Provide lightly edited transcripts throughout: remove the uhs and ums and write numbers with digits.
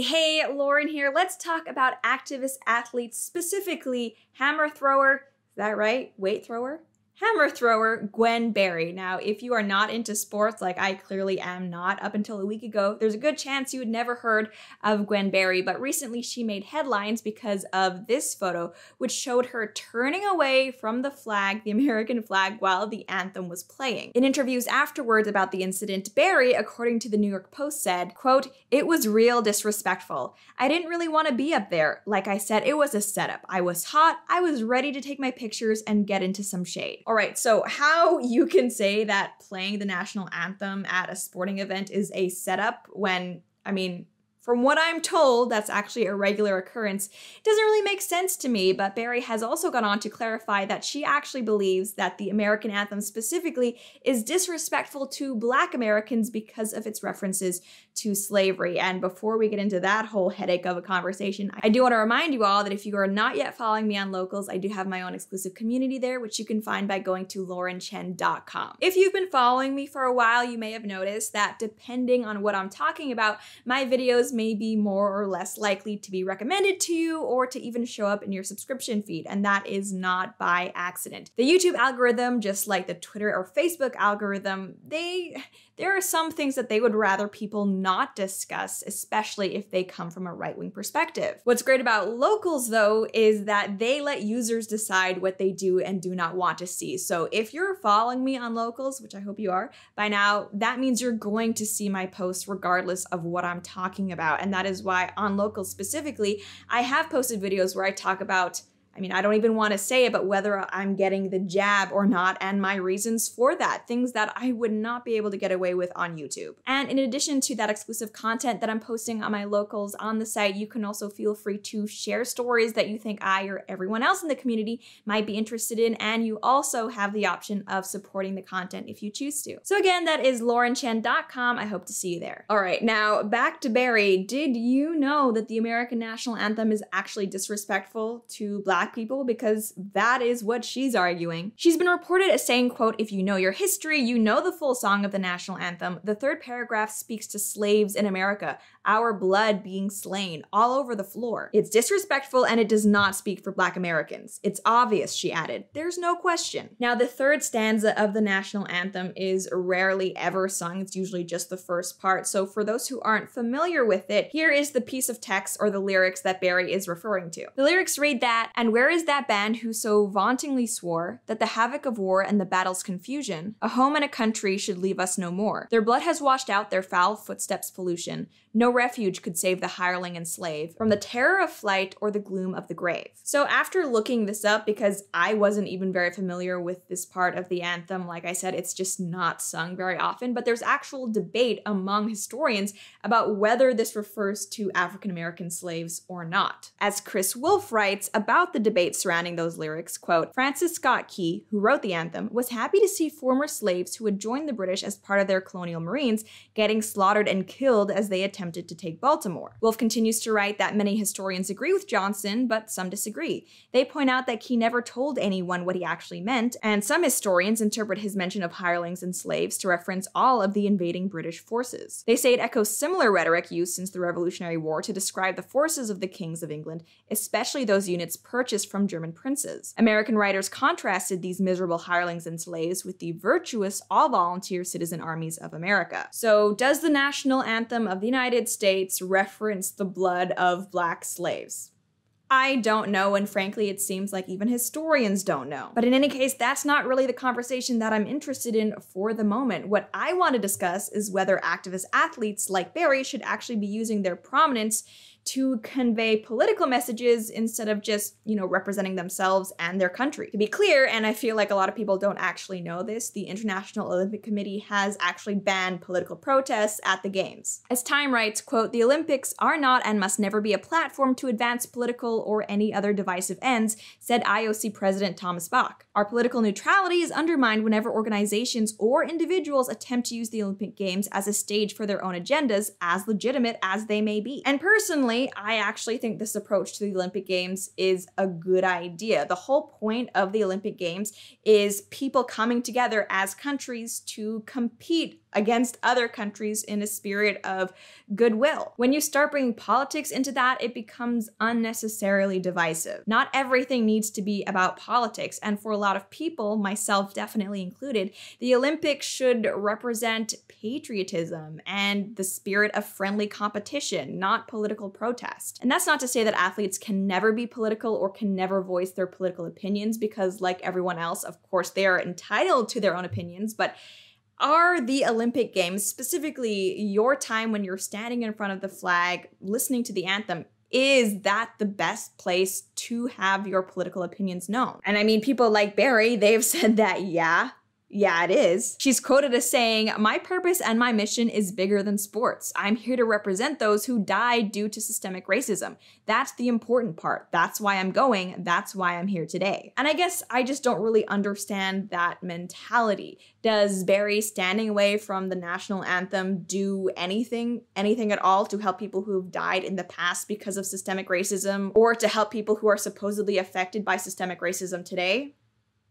Hey, Lauren here. Let's talk about activist athletes, specifically hammer thrower, is that right? Weight thrower? Hammer thrower Gwen Berry. Now, if you are not into sports, like I clearly am not, up until a week ago, there's a good chance you had never heard of Gwen Berry, but recently she made headlines because of this photo, which showed her turning away from the flag, the American flag, while the anthem was playing. In interviews afterwards about the incident, Berry, according to the New York Post, said, quote, "It was real disrespectful. I didn't really want to be up there. Like I said, it was a setup. I was hot. I was ready to take my pictures and get into some shade." All right, so how you can say that playing the national anthem at a sporting event is a setup when, I mean, from what I'm told, that's actually a regular occurrence, it doesn't really make sense to me, but Berry has also gone on to clarify that she actually believes that the American anthem specifically is disrespectful to Black Americans because of its references to slavery. And before we get into that whole headache of a conversation, I do want to remind you all that if you are not yet following me on Locals, I do have my own exclusive community there, which you can find by going to laurenchen.com. If you've been following me for a while, you may have noticed that depending on what I'm talking about, my videos may be more or less likely to be recommended to you or to even show up in your subscription feed, and that is not by accident. The YouTube algorithm, just like the Twitter or Facebook algorithm, there are some things that they would rather people not discuss, especially if they come from a right-wing perspective. What's great about Locals, though, is that they let users decide what they do and do not want to see. So if you're following me on Locals, which I hope you are by now, that means you're going to see my posts regardless of what I'm talking about. And that is why on Locals specifically, I have posted videos where I talk about, I mean, I don't even want to say it, but whether I'm getting the jab or not and my reasons for that, things that I would not be able to get away with on YouTube. And in addition to that exclusive content that I'm posting on my Locals on the site, you can also feel free to share stories that you think I or everyone else in the community might be interested in, and you also have the option of supporting the content if you choose to. So again, that is laurenchen.com. I hope to see you there. All right, now back to Berry. Did you know that the American National Anthem is actually disrespectful to Black people? Because that is what she's arguing. She's been reported as saying, quote, "If you know your history, you know the full song of the national anthem. The third paragraph speaks to slaves in America, our blood being slain all over the floor. It's disrespectful and it does not speak for Black Americans. It's obvious," she added. There's no question. Now, the third stanza of the national anthem is rarely ever sung. It's usually just the first part. So for those who aren't familiar with it, here is the piece of text or the lyrics that Berry is referring to. The lyrics read that, "And where is that band who so vauntingly swore that the havoc of war and the battle's confusion, a home and a country should leave us no more? Their blood has washed out their foul footsteps' pollution. No refuge could save the hireling and slave from the terror of flight or the gloom of the grave." So after looking this up, because I wasn't even very familiar with this part of the anthem, like I said, it's just not sung very often, but there's actual debate among historians about whether this refers to African-American slaves or not. As Chris Wolfe writes about the debate surrounding those lyrics, quote, "Francis Scott Key, who wrote the anthem, was happy to see former slaves who had joined the British as part of their colonial marines getting slaughtered and killed as they attempted to take Baltimore." Wolfe continues to write that many historians agree with Johnson, but some disagree. They point out that Key never told anyone what he actually meant, and some historians interpret his mention of hirelings and slaves to reference all of the invading British forces. They say it echoes similar rhetoric used since the Revolutionary War to describe the forces of the kings of England, especially those units purchased from German princes. American writers contrasted these miserable hirelings and slaves with the virtuous, all-volunteer citizen armies of America. So does the national anthem of the United States reference the blood of Black slaves? I don't know, and frankly, it seems like even historians don't know. But in any case, that's not really the conversation that I'm interested in for the moment. What I want to discuss is whether activist athletes like Berry should actually be using their prominence to convey political messages instead of just, you know, representing themselves and their country. To be clear, and I feel like a lot of people don't actually know this, the International Olympic Committee has actually banned political protests at the games. As Time writes, quote, "The Olympics are not and must never be a platform to advance political or any other divisive ends," said IOC President Thomas Bach. "Our political neutrality is undermined whenever organizations or individuals attempt to use the Olympic Games as a stage for their own agendas, as legitimate as they may be." And personally, I actually think this approach to the Olympic Games is a good idea. The whole point of the Olympic Games is people coming together as countries to compete against other countries in a spirit of goodwill. When you start bringing politics into that, it becomes unnecessarily divisive. Not everything needs to be about politics, and for a lot of people, myself definitely included, the Olympics should represent patriotism and the spirit of friendly competition, not political protest. And that's not to say that athletes can never be political or can never voice their political opinions, because like everyone else, of course, they are entitled to their own opinions, but are the Olympic Games, specifically your time when you're standing in front of the flag, listening to the anthem, is that the best place to have your political opinions known? And I mean, people like Berry, they've said that, yeah, it is. She's quoted as saying, "My purpose and my mission is bigger than sports. I'm here to represent those who died due to systemic racism. That's the important part. That's why I'm going. That's why I'm here today." And I guess I just don't really understand that mentality. Does Berry standing away from the national anthem do anything at all to help people who've died in the past because of systemic racism, or to help people who are supposedly affected by systemic racism today?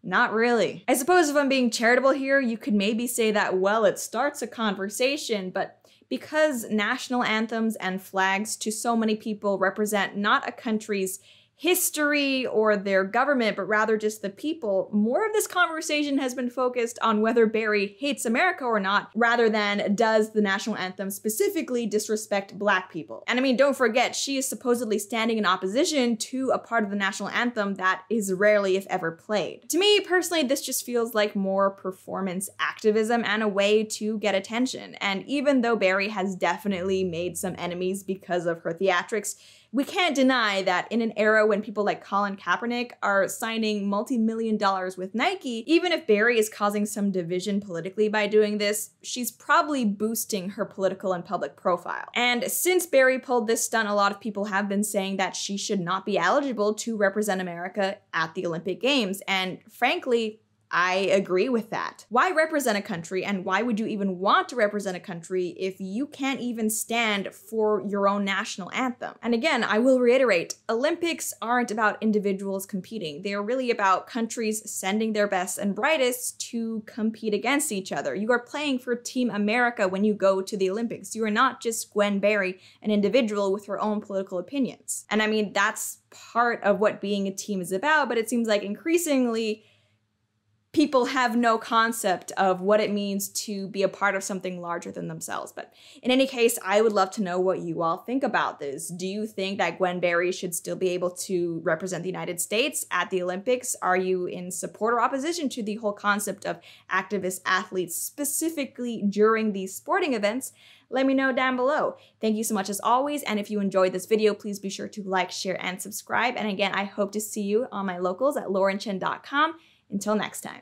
Not really. I suppose if I'm being charitable here, you could maybe say that, well, it starts a conversation, but because national anthems and flags to so many people represent not a country's history or their government, but rather just the people, more of this conversation has been focused on whether Berry hates America or not, rather than does the national anthem specifically disrespect Black people. And I mean, don't forget, she is supposedly standing in opposition to a part of the national anthem that is rarely, if ever, played. To me personally, this just feels like more performance activism and a way to get attention. And even though Berry has definitely made some enemies because of her theatrics, we can't deny that in an era when people like Colin Kaepernick are signing multi-million dollars with Nike, even if Berry is causing some division politically by doing this, she's probably boosting her political and public profile. And since Berry pulled this stunt, a lot of people have been saying that she should not be eligible to represent America at the Olympic Games. And frankly, I agree with that. Why represent a country, and why would you even want to represent a country if you can't even stand for your own national anthem? And again, I will reiterate, Olympics aren't about individuals competing. They are really about countries sending their best and brightest to compete against each other. You are playing for Team America when you go to the Olympics. You are not just Gwen Berry, an individual with her own political opinions. And I mean, that's part of what being a team is about, but it seems like increasingly people have no concept of what it means to be a part of something larger than themselves. But in any case, I would love to know what you all think about this. Do you think that Gwen Berry should still be able to represent the United States at the Olympics? Are you in support or opposition to the whole concept of activist athletes, specifically during these sporting events? Let me know down below. Thank you so much as always, and if you enjoyed this video, please be sure to like, share, and subscribe. And again, I hope to see you on my Locals at laurenchen.com. Until next time.